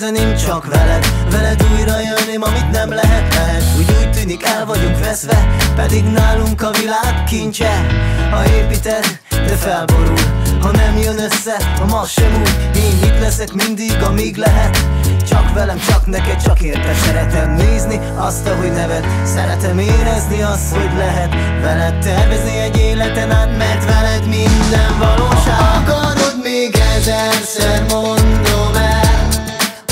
Köszönöm, csak veled újra jönni, amit nem lehet. Úgy tűnik el vagyunk veszve, pedig nálunk a világ kincse. Ha építed, de felborul, ha nem jön össze, a ma sem úgy. Én itt leszek mindig, amíg lehet. Csak velem, csak neked, csak érted. Szeretem nézni azt, ahogy neved. Szeretem érezni azt, hogy lehet veled tervezni egy életen át, mert veled minden valóság. Ha akarod, még ezerszer mondom el,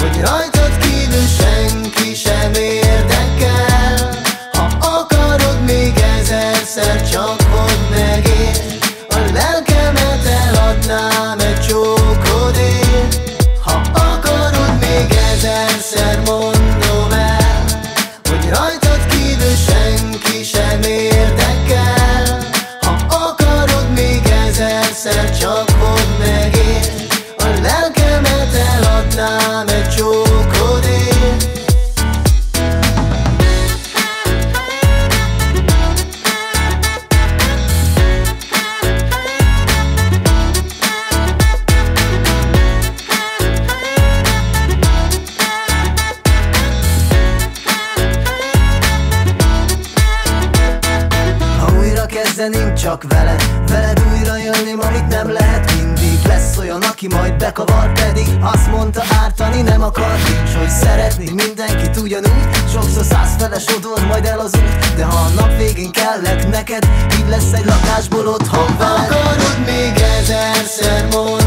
hogy rajtad kívül senki sem érdekel. Ha akarod, még ezerszer csak mondd meg én, a lelkemet eladnám egy csókodért. Ha akarod, még ezerszer mondom el, hogy rajtad kívül senki sem érdekel. Ha akarod, még ezerszer csak mondd meg én, a lelkemet eladnám egy csókodért. Kezdeném csak veled újra jönném, amit nem lehet. Mindig lesz olyan, aki majd bekavar, pedig azt mondta, ártani nem akar. Nincs, hogy szeretni mindenkit ugyanúgy, sokszor százfeles odor, majd el az út. De ha a nap végén kellek neked, így lesz egy lakásból otthon. Ha akarod, még ezerszer mondom,